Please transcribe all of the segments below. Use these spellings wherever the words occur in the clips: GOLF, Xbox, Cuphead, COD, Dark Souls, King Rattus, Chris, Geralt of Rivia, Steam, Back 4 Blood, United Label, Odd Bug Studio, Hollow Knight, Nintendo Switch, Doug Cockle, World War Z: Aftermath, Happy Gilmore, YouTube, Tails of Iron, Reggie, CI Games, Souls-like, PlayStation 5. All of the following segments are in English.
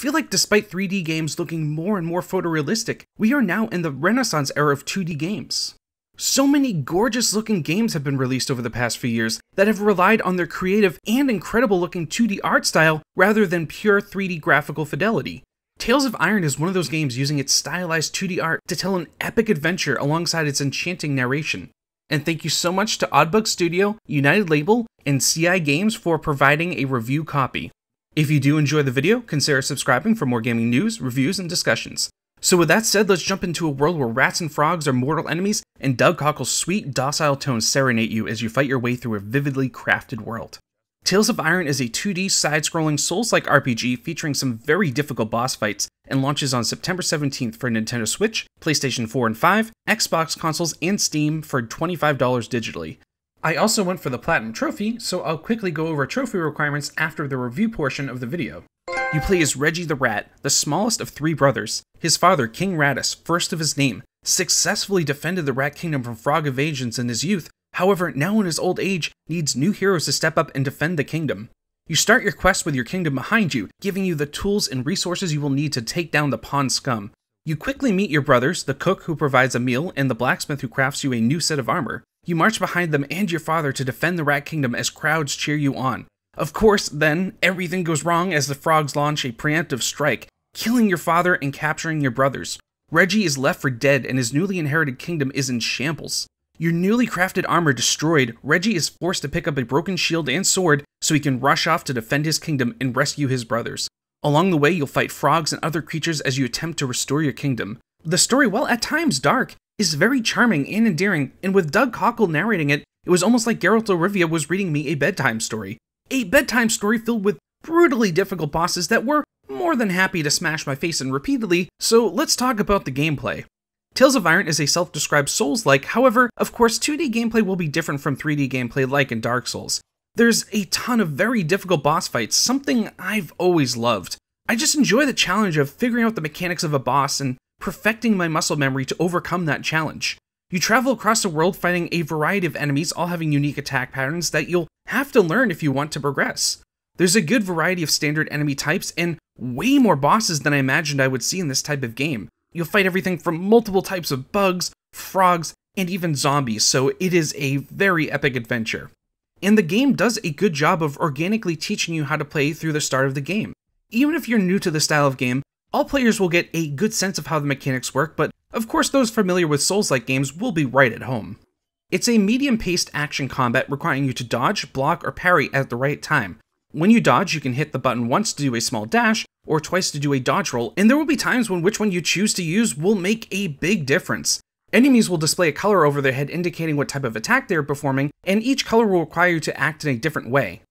feel like despite 3D games looking more and more photorealistic, we are now in the Renaissance era of 2D games. So many gorgeous looking games have been released over the past few years that have relied on their creative and incredible looking 2D art style rather than pure 3D graphical fidelity. Tails of Iron is one of those games using its stylized 2D art to tell an epic adventure alongside its enchanting narration. And thank you so much to Odd Bug Studio, United Label, and CI Games for providing a review copy. If you do enjoy the video, consider subscribing for more gaming news, reviews, and discussions. So with that said, let's jump into a world where rats and frogs are mortal enemies, and Doug Cockle's sweet, docile tones serenade you as you fight your way through a vividly crafted world. Tails of Iron is a 2D side-scrolling Souls-like RPG featuring some very difficult boss fights, and launches on September 17th for Nintendo Switch, PlayStation 4 and 5, Xbox consoles, and Steam for $25 digitally. I also went for the Platinum Trophy, so I'll quickly go over trophy requirements after the review portion of the video. You play as Reggie the Rat, the smallest of three brothers. His father, King Rattus, first of his name, successfully defended the Rat Kingdom from frog invasions in his youth, however now in his old age needs new heroes to step up and defend the kingdom. You start your quest with your kingdom behind you, giving you the tools and resources you will need to take down the pond scum. You quickly meet your brothers, the cook who provides a meal, and the blacksmith who crafts you a new set of armor. You march behind them and your father to defend the Rat Kingdom as crowds cheer you on. Of course, then, everything goes wrong as the frogs launch a preemptive strike, killing your father and capturing your brothers. Reggie is left for dead and his newly inherited kingdom is in shambles. Your newly crafted armor destroyed, Reggie is forced to pick up a broken shield and sword so he can rush off to defend his kingdom and rescue his brothers. Along the way, you'll fight frogs and other creatures as you attempt to restore your kingdom. The story, while at times dark, is very charming and endearing, and with Doug Cockle narrating it, it was almost like Geralt of Rivia was reading me a bedtime story. A bedtime story filled with brutally difficult bosses that were more than happy to smash my face in repeatedly, so let's talk about the gameplay. Tails of Iron is a self-described Souls-like, however, of course 2D gameplay will be different from 3D gameplay like in Dark Souls. There's a ton of very difficult boss fights, something I've always loved. I just enjoy the challenge of figuring out the mechanics of a boss and perfecting my muscle memory to overcome that challenge. You travel across the world fighting a variety of enemies, all having unique attack patterns that you'll have to learn if you want to progress. There's a good variety of standard enemy types and way more bosses than I imagined I would see in this type of game. You'll fight everything from multiple types of bugs, frogs, and even zombies, so it is a very epic adventure. And the game does a good job of organically teaching you how to play through the start of the game. Even if you're new to the style of game, all players will get a good sense of how the mechanics work, but of course those familiar with Souls-like games will be right at home. It's a medium-paced action combat requiring you to dodge, block, or parry at the right time. When you dodge, you can hit the button once to do a small dash, or twice to do a dodge roll, and there will be times when which one you choose to use will make a big difference. Enemies will display a color over their head indicating what type of attack they are performing, and each color will require you to act in a different way.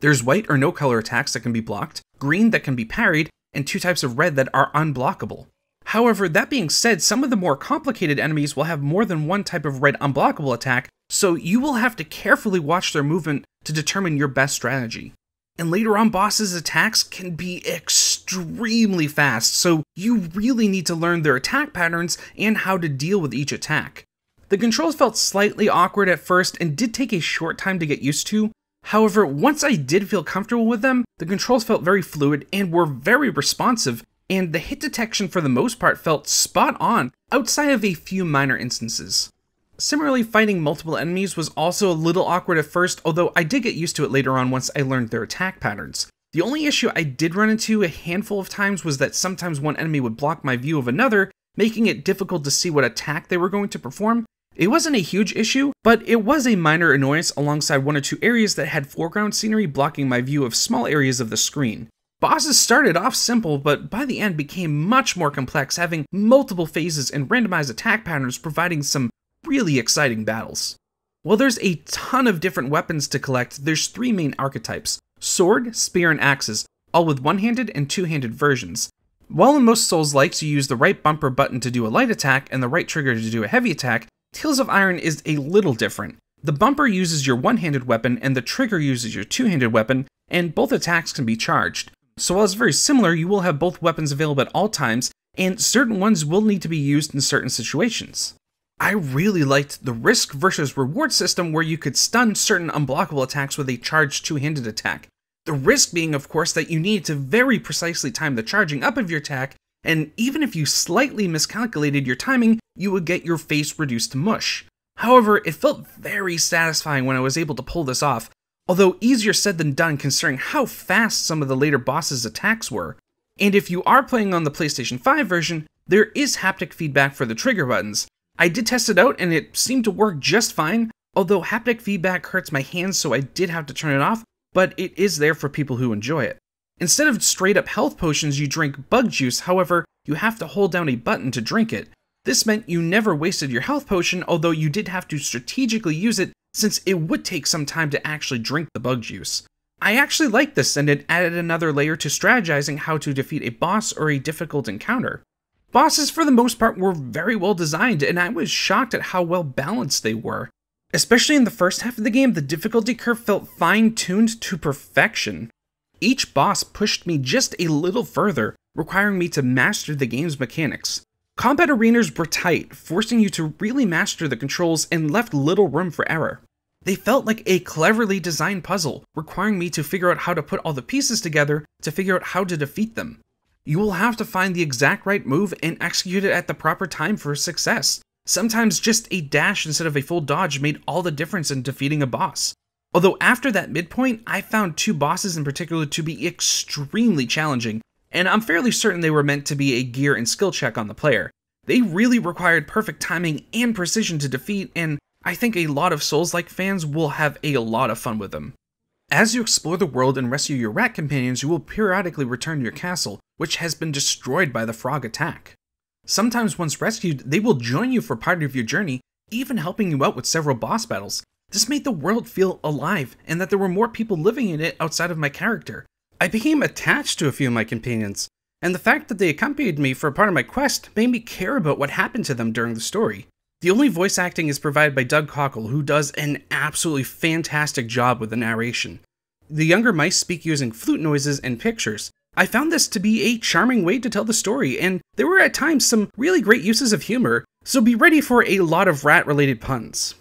There's white or no color attacks that can be blocked, green that can be parried, and two types of red that are unblockable. However, that being said, some of the more complicated enemies will have more than one type of red unblockable attack, so you will have to carefully watch their movement to determine your best strategy. And later on, bosses' attacks can be extremely fast, so you really need to learn their attack patterns and how to deal with each attack. The controls felt slightly awkward at first and did take a short time to get used to. However, once I did feel comfortable with them, the controls felt very fluid and were very responsive, and the hit detection for the most part felt spot on, outside of a few minor instances. Similarly, fighting multiple enemies was also a little awkward at first, although I did get used to it later on once I learned their attack patterns. The only issue I did run into a handful of times was that sometimes one enemy would block my view of another, making it difficult to see what attack they were going to perform. It wasn't a huge issue, but it was a minor annoyance alongside one or two areas that had foreground scenery blocking my view of small areas of the screen. Bosses started off simple, but by the end became much more complex, having multiple phases and randomized attack patterns providing some really exciting battles. While there's a ton of different weapons to collect, there's three main archetypes: sword, spear, and axes, all with one-handed and two-handed versions. While in most Souls-likes you use the right bumper button to do a light attack and the right trigger to do a heavy attack, Tails of Iron is a little different. The bumper uses your one-handed weapon and the trigger uses your two-handed weapon, and both attacks can be charged. So while it's very similar, you will have both weapons available at all times, and certain ones will need to be used in certain situations. I really liked the risk versus reward system where you could stun certain unblockable attacks with a charged two-handed attack. The risk being, of course, that you need to very precisely time the charging up of your attack, and even if you slightly miscalculated your timing, you would get your face reduced to mush. However, it felt very satisfying when I was able to pull this off, although easier said than done considering how fast some of the later bosses' attacks were. And if you are playing on the PlayStation 5 version, there is haptic feedback for the trigger buttons. I did test it out and it seemed to work just fine, although haptic feedback hurts my hands so I did have to turn it off, but it is there for people who enjoy it. Instead of straight up health potions, you drink bug juice, however, you have to hold down a button to drink it. This meant you never wasted your health potion, although you did have to strategically use it since it would take some time to actually drink the bug juice. I actually liked this and it added another layer to strategizing how to defeat a boss or a difficult encounter. Bosses for the most part were very well designed and I was shocked at how well balanced they were. Especially in the first half of the game, the difficulty curve felt fine-tuned to perfection. Each boss pushed me just a little further, requiring me to master the game's mechanics. Combat arenas were tight, forcing you to really master the controls and left little room for error. They felt like a cleverly designed puzzle, requiring me to figure out how to put all the pieces together to figure out how to defeat them. You will have to find the exact right move and execute it at the proper time for success. Sometimes just a dash instead of a full dodge made all the difference in defeating a boss. Although after that midpoint, I found two bosses in particular to be extremely challenging, and I'm fairly certain they were meant to be a gear and skill check on the player. They really required perfect timing and precision to defeat, and I think a lot of Souls-like fans will have a lot of fun with them. As you explore the world and rescue your rat companions, you will periodically return to your castle, which has been destroyed by the frog attack. Sometimes once rescued, they will join you for part of your journey, even helping you out with several boss battles. This made the world feel alive, and that there were more people living in it outside of my character. I became attached to a few of my companions, and the fact that they accompanied me for a part of my quest made me care about what happened to them during the story. The only voice acting is provided by Doug Cockle, who does an absolutely fantastic job with the narration. The younger mice speak using flute noises and pictures. I found this to be a charming way to tell the story, and there were at times some really great uses of humor, so be ready for a lot of rat-related puns.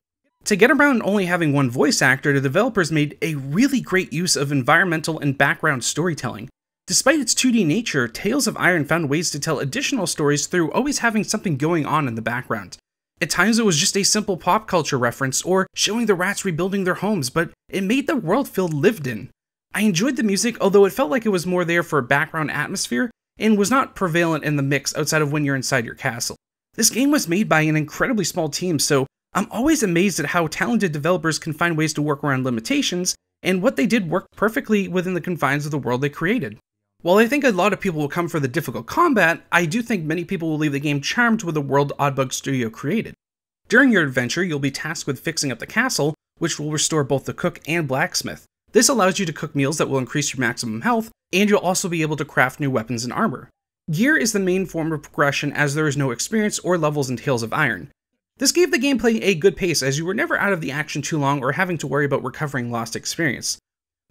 To get around only having one voice actor, the developers made a really great use of environmental and background storytelling. Despite its 2D nature, Tails of Iron found ways to tell additional stories through always having something going on in the background. At times it was just a simple pop culture reference or showing the rats rebuilding their homes, but it made the world feel lived in. I enjoyed the music, although it felt like it was more there for a background atmosphere and was not prevalent in the mix outside of when you're inside your castle. This game was made by an incredibly small team, so I'm always amazed at how talented developers can find ways to work around limitations, and what they did worked perfectly within the confines of the world they created. While I think a lot of people will come for the difficult combat, I do think many people will leave the game charmed with the world Odd Bug Studio created. During your adventure, you'll be tasked with fixing up the castle, which will restore both the cook and blacksmith. This allows you to cook meals that will increase your maximum health, and you'll also be able to craft new weapons and armor. Gear is the main form of progression, as there is no experience or levels in Tails of Iron. This gave the gameplay a good pace, as you were never out of the action too long or having to worry about recovering lost experience.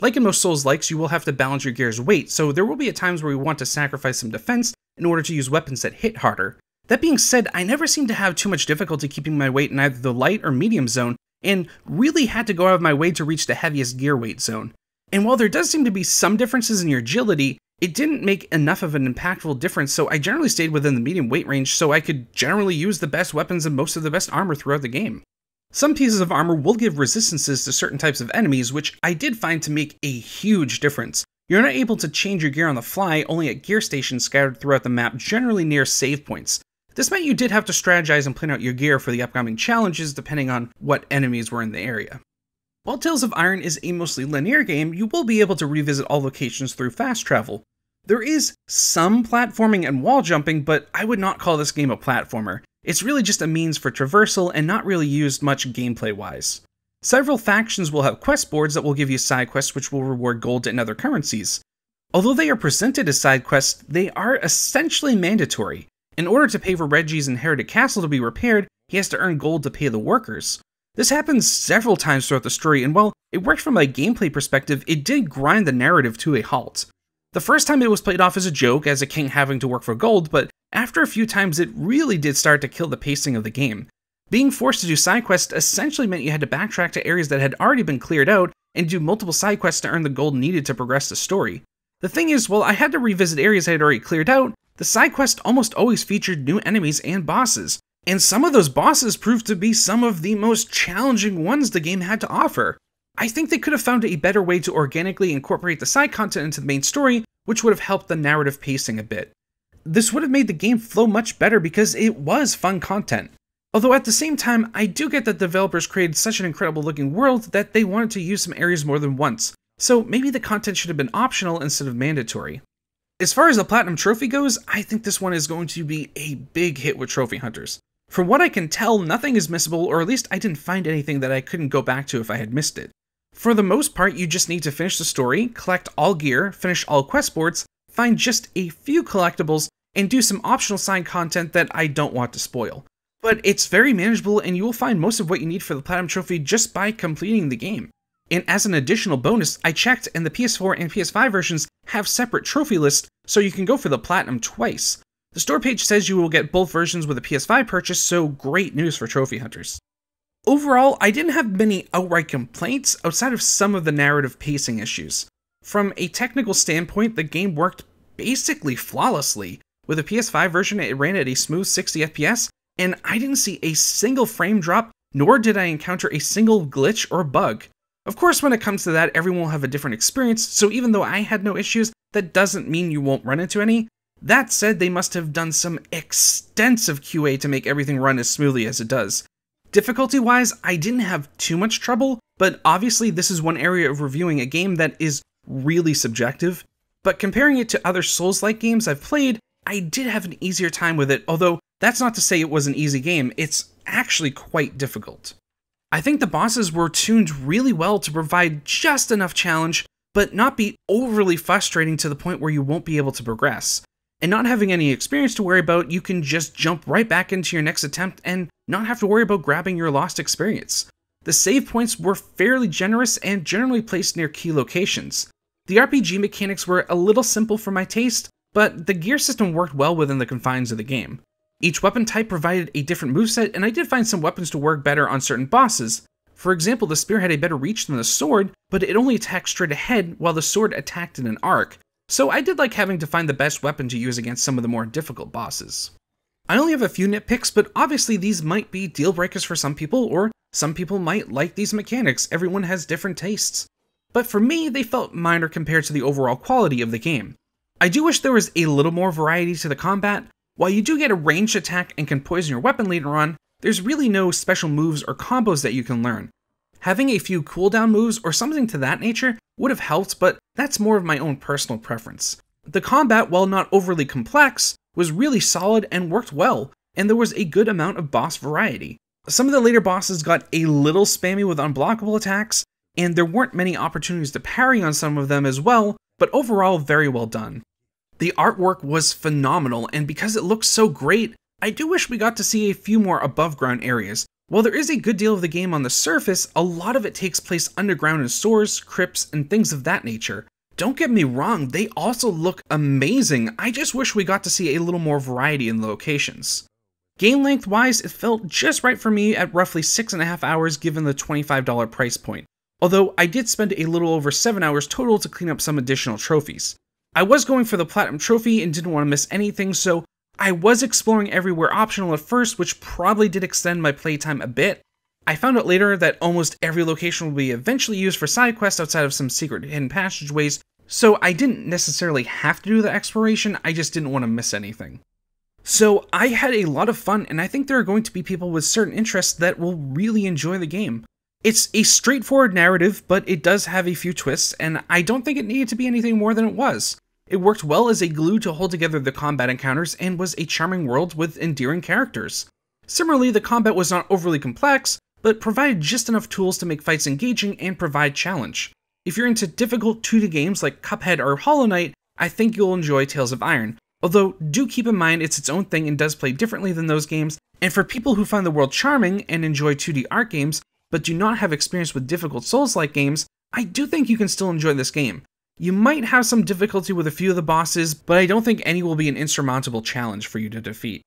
Like in most Souls-likes, you will have to balance your gear's weight, so there will be at times where you want to sacrifice some defense in order to use weapons that hit harder. That being said, I never seemed to have too much difficulty keeping my weight in either the light or medium zone, and really had to go out of my way to reach the heaviest gear weight zone. And while there does seem to be some differences in your agility, it didn't make enough of an impactful difference, so I generally stayed within the medium weight range so I could generally use the best weapons and most of the best armor throughout the game. Some pieces of armor will give resistances to certain types of enemies, which I did find to make a huge difference. You're not able to change your gear on the fly, only at gear stations scattered throughout the map, generally near save points. This meant you did have to strategize and plan out your gear for the upcoming challenges depending on what enemies were in the area. While Tales of Iron is a mostly linear game, you will be able to revisit all locations through fast travel. There is some platforming and wall jumping, but I would not call this game a platformer. It's really just a means for traversal and not really used much gameplay-wise. Several factions will have quest boards that will give you side quests which will reward gold and other currencies. Although they are presented as side quests, they are essentially mandatory. In order to pay for Reggie's inherited castle to be repaired, he has to earn gold to pay the workers. This happens several times throughout the story, and while it worked from a gameplay perspective, it did grind the narrative to a halt. The first time it was played off as a joke, as a king having to work for gold, but after a few times it really did start to kill the pacing of the game. Being forced to do side quests essentially meant you had to backtrack to areas that had already been cleared out and do multiple side quests to earn the gold needed to progress the story. The thing is, while I had to revisit areas I had already cleared out, the side quest almost always featured new enemies and bosses, and some of those bosses proved to be some of the most challenging ones the game had to offer. I think they could have found a better way to organically incorporate the side content into the main story, which would have helped the narrative pacing a bit. This would have made the game flow much better because it was fun content. Although at the same time, I do get that developers created such an incredible looking world that they wanted to use some areas more than once, so maybe the content should have been optional instead of mandatory. As far as the Platinum Trophy goes, I think this one is going to be a big hit with trophy hunters. From what I can tell, nothing is missable, or at least I didn't find anything that I couldn't go back to if I had missed it. For the most part, you just need to finish the story, collect all gear, finish all quest boards, find just a few collectibles, and do some optional side content that I don't want to spoil. But it's very manageable, and you will find most of what you need for the Platinum Trophy just by completing the game. And as an additional bonus, I checked and the PS4 and PS5 versions have separate trophy lists, so you can go for the Platinum twice. The store page says you will get both versions with a PS5 purchase, so great news for trophy hunters. Overall, I didn't have many outright complaints outside of some of the narrative pacing issues. From a technical standpoint, the game worked basically flawlessly. With the PS5 version, it ran at a smooth 60 FPS, and I didn't see a single frame drop, nor did I encounter a single glitch or bug. Of course, when it comes to that, everyone will have a different experience, so even though I had no issues, that doesn't mean you won't run into any. That said, they must have done some extensive QA to make everything run as smoothly as it does. Difficulty-wise, I didn't have too much trouble, but obviously this is one area of reviewing a game that is really subjective. But comparing it to other Souls-like games I've played, I did have an easier time with it, although that's not to say it was an easy game, it's actually quite difficult. I think the bosses were tuned really well to provide just enough challenge, but not be overly frustrating to the point where you won't be able to progress. And not having any experience to worry about, you can just jump right back into your next attempt and not have to worry about grabbing your lost experience. The save points were fairly generous and generally placed near key locations. The RPG mechanics were a little simple for my taste, but the gear system worked well within the confines of the game. Each weapon type provided a different moveset, and I did find some weapons to work better on certain bosses. For example, the spear had a better reach than the sword, but it only attacked straight ahead while the sword attacked in an arc. So I did like having to find the best weapon to use against some of the more difficult bosses. I only have a few nitpicks, but obviously these might be deal breakers for some people, or some people might like these mechanics, everyone has different tastes. But for me, they felt minor compared to the overall quality of the game. I do wish there was a little more variety to the combat. While you do get a ranged attack and can poison your weapon later on, there's really no special moves or combos that you can learn. Having a few cooldown moves or something to that nature would have helped, but that's more of my own personal preference. The combat, while not overly complex, was really solid and worked well, and there was a good amount of boss variety. Some of the later bosses got a little spammy with unblockable attacks, and there weren't many opportunities to parry on some of them as well, but overall very well done. The artwork was phenomenal, and because it looks so great, I do wish we got to see a few more above ground areas. While there is a good deal of the game on the surface, a lot of it takes place underground in sewers, crypts, and things of that nature. Don't get me wrong, they also look amazing, I just wish we got to see a little more variety in the locations. Game length wise, it felt just right for me at roughly 6.5 hours given the $25 price point, although I did spend a little over 7 hours total to clean up some additional trophies. I was going for the Platinum Trophy and didn't want to miss anything, so I was exploring everywhere optional at first, which probably did extend my playtime a bit. I found out later that almost every location will be eventually used for side quests outside of some secret hidden passageways, so I didn't necessarily have to do the exploration, I just didn't want to miss anything. So I had a lot of fun, and I think there are going to be people with certain interests that will really enjoy the game. It's a straightforward narrative, but it does have a few twists, and I don't think it needed to be anything more than it was. It worked well as a glue to hold together the combat encounters and was a charming world with endearing characters. Similarly, the combat was not overly complex, but provided just enough tools to make fights engaging and provide challenge. If you're into difficult 2D games like Cuphead or Hollow Knight, I think you'll enjoy Tails of Iron, although do keep in mind it's its own thing and does play differently than those games, and for people who find the world charming and enjoy 2D art games, but do not have experience with difficult Souls-like games, I do think you can still enjoy this game. You might have some difficulty with a few of the bosses, but I don't think any will be an insurmountable challenge for you to defeat.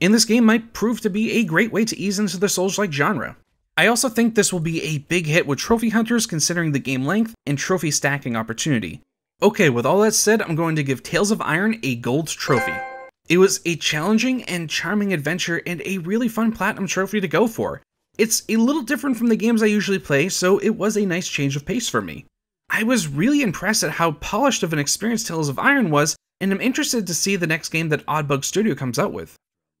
And this game might prove to be a great way to ease into the Souls-like genre. I also think this will be a big hit with trophy hunters considering the game length and trophy stacking opportunity. Okay, with all that said, I'm going to give Tails of Iron a gold trophy. It was a challenging and charming adventure and a really fun platinum trophy to go for. It's a little different from the games I usually play, so it was a nice change of pace for me. I was really impressed at how polished of an experience Tails of Iron was, and I'm interested to see the next game that Odd Bug Studio comes out with.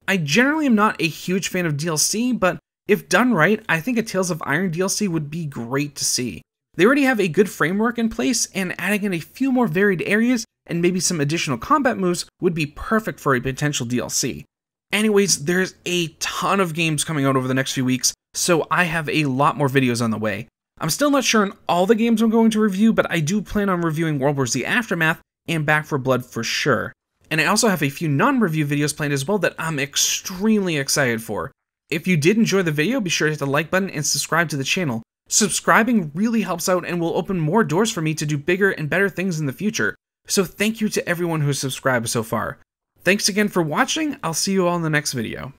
I generally am not a huge fan of DLC, but if done right, I think a Tails of Iron DLC would be great to see. They already have a good framework in place, and adding in a few more varied areas and maybe some additional combat moves would be perfect for a potential DLC. Anyways, there's a ton of games coming out over the next few weeks, so I have a lot more videos on the way. I'm still not sure on all the games I'm going to review, but I do plan on reviewing World War Z Aftermath and Back 4 Blood for sure. And I also have a few non-review videos planned as well that I'm extremely excited for. If you did enjoy the video, be sure to hit the like button and subscribe to the channel. Subscribing really helps out and will open more doors for me to do bigger and better things in the future. So thank you to everyone who subscribed so far. Thanks again for watching, I'll see you all in the next video.